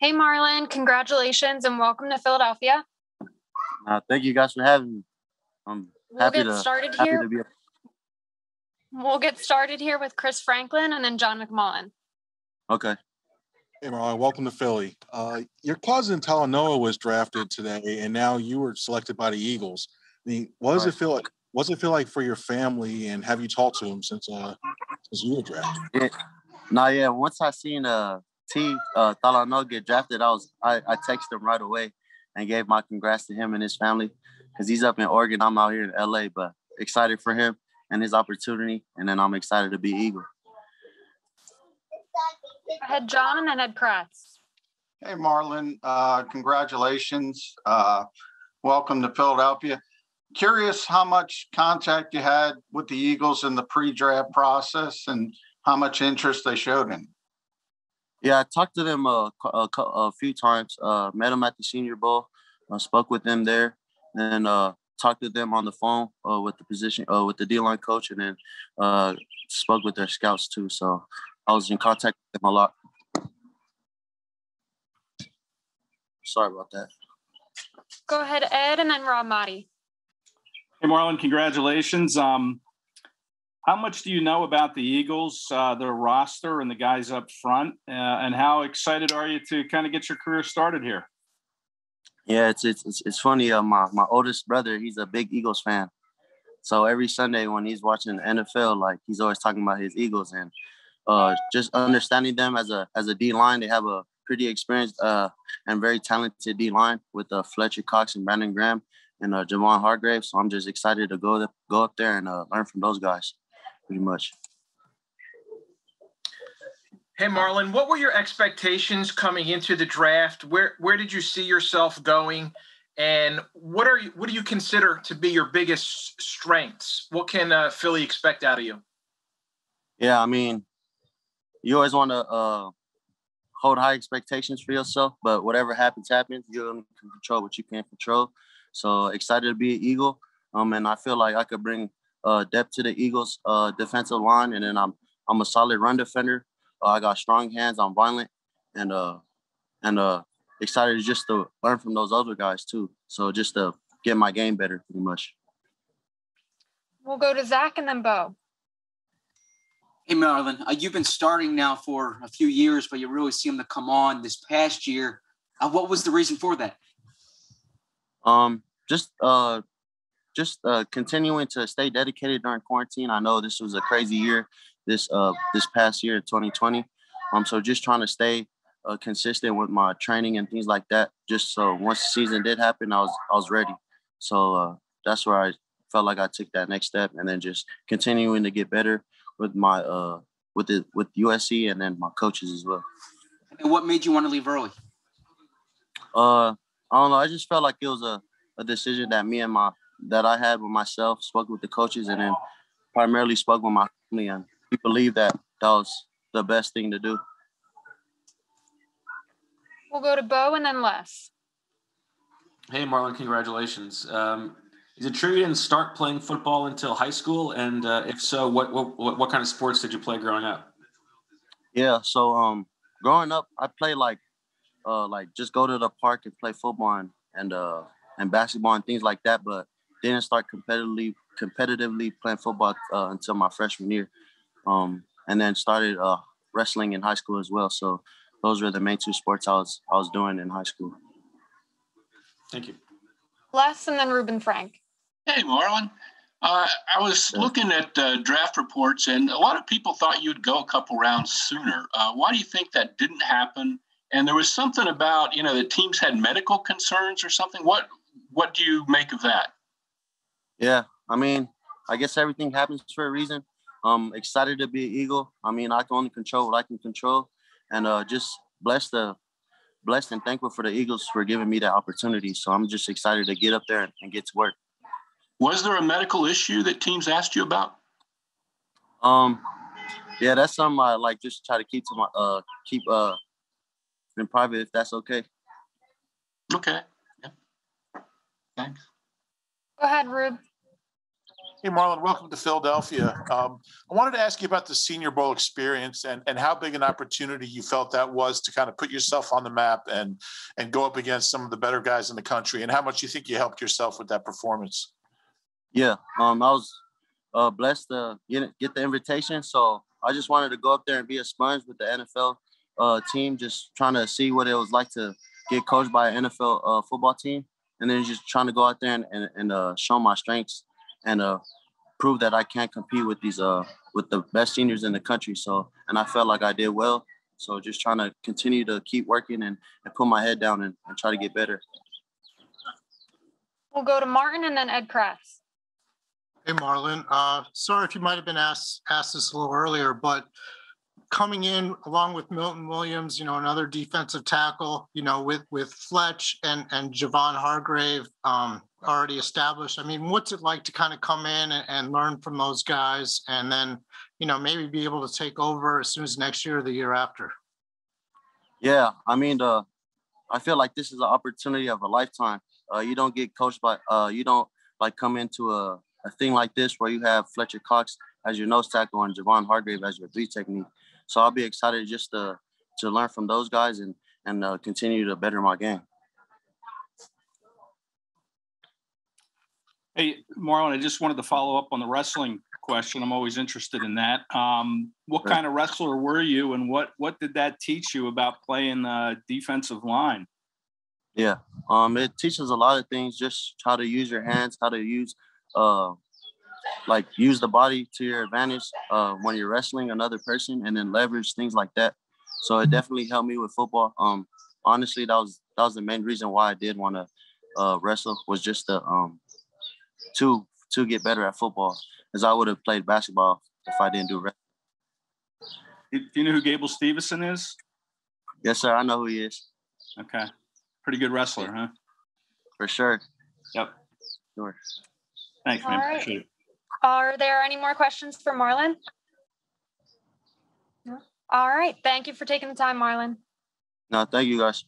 Hey, Marlon, congratulations and welcome to Philadelphia. Thank you guys for having me. We'll get started here with Chris Franklin and then John McMullen. Okay. Hey, Marlon, welcome to Philly. Your cousin Talanoa was drafted today, and now you were selected by the Eagles. I mean, what does it feel like for your family, and have you talked to him since you were drafted? Once I seen Talanoa get drafted, I texted him right away and gave my congrats to him and his family because he's up in Oregon. I'm out here in L.A., but excited for him and his opportunity, and then I'm excited to be Eagle. I had John and then had Kratz. Hey, Marlon, congratulations. Welcome to Philadelphia. Curious how much contact you had with the Eagles in the pre-draft process and how much interest they showed in. Yeah, I talked to them a few times, met them at the Senior Bowl, spoke with them there, and talked to them on the phone with the position, with the D-line coach, and then spoke with their scouts too. So I was in contact with them a lot. Sorry about that. Go ahead, Ed, and then Rob Motti. Hey, Marlon, congratulations. How much do you know about the Eagles, their roster, and the guys up front? And how excited are you to kind of get your career started here? Yeah, it's funny. My oldest brother, he's a big Eagles fan. So every Sunday when he's watching the NFL, like, he's always talking about his Eagles. And just understanding them as a D-line, they have a pretty experienced and very talented D-line with Fletcher Cox and Brandon Graham and Javon Hargrave. So I'm just excited to go up there and learn from those guys pretty much. Hey, Marlon, what were your expectations coming into the draft? Where did you see yourself going? And what do you consider to be your biggest strengths? What can Philly expect out of you? Yeah, I mean, you always want to hold high expectations for yourself, but whatever happens. You can control what you can't control. So excited to be an Eagle, and I feel like I could bring depth to the Eagles' defensive line, and then I'm a solid run defender. I got strong hands. I'm violent, and excited just to learn from those other guys too. So just to get my game better, pretty much. We'll go to Zach and then Bo. Hey, Marlon, you've been starting now for a few years, but you really seem to come on this past year. What was the reason for that? Just continuing to stay dedicated during quarantine. I know this was a crazy year. This past year, 2020. So just trying to stay consistent with my training and things like that. Just so once the season did happen, I was ready. So that's where I felt like I took that next step, and then just continuing to get better with my with USC and then my coaches as well. And what made you want to leave early? I don't know. I just felt like it was a decision that I had with myself. Spoke with the coaches, and then primarily spoke with my family, and we believe that was the best thing to do. We'll go to Bo and then Les. Hey, Marlon, congratulations. Is it true you didn't start playing football until high school? And if so, what kind of sports did you play growing up? Yeah, so growing up, I played like just go to the park and play football and basketball and things like that, but didn't start competitively playing football until my freshman year. And then started wrestling in high school as well. So those were the main two sports I was doing in high school. Thank you. Les and then Ruben Frank. Hey, Marlon. I was looking at draft reports, and a lot of people thought you'd go a couple rounds sooner. Why do you think that didn't happen? And there was something about, the teams had medical concerns or something. What do you make of that? Yeah, I mean, I guess everything happens for a reason. I'm excited to be an Eagle. I mean, I can only control what I can control, and just blessed and thankful for the Eagles for giving me that opportunity. So I'm just excited to get up there and get to work. Was there a medical issue that teams asked you about? Yeah, that's something I just try to keep to my in private, if that's okay. Okay. Yeah. Thanks. Go ahead, Rube. Hey, Marlon, welcome to Philadelphia. I wanted to ask you about the Senior Bowl experience and how big an opportunity you felt that was to kind of put yourself on the map and go up against some of the better guys in the country, and how much you think you helped yourself with that performance. Yeah, I was blessed to get the invitation. So I just wanted to go up there and be a sponge with the NFL team, just trying to see what it was like to get coached by an NFL football team. And then just trying to go out there and show my strengths and prove that I can compete with these with the best seniors in the country. So, and I felt like I did well. So just trying to continue to keep working and put my head down and try to get better. We'll go to Martin and then Ed Kratz. Hey, Marlon. Sorry if you might have been asked this a little earlier, but coming in along with Milton Williams, another defensive tackle, with Fletch and Javon Hargrave already established. I mean, what's it like to kind of come in and learn from those guys and then, maybe be able to take over as soon as next year or the year after? Yeah, I mean, I feel like this is an opportunity of a lifetime. You don't get coached by, you don't like come into a thing like this where you have Fletcher Cox as your nose tackle and Javon Hargrave as your three technique. So I'll be excited just to learn from those guys and continue to better my game. Hey, Marlon, I just wanted to follow up on the wrestling question. I'm always interested in that. What kind of wrestler were you, and what did that teach you about playing defensive line? Yeah, it teaches a lot of things, just how to use your hands, how to use use the body to your advantage when you're wrestling another person, and then leverage things like that. So it definitely helped me with football. Honestly, that was the main reason why I did want to wrestle, was just to get better at football, as I would have played basketball if I didn't do wrestling. Do you know who Gable Stevenson is? Yes, sir. I know who he is. Okay. Pretty good wrestler, huh? For sure. Yep. Sure. Thanks, man. Right. Appreciate it. Are there any more questions for Marlon? No? All right. Thank you for taking the time, Marlon. No, thank you, guys.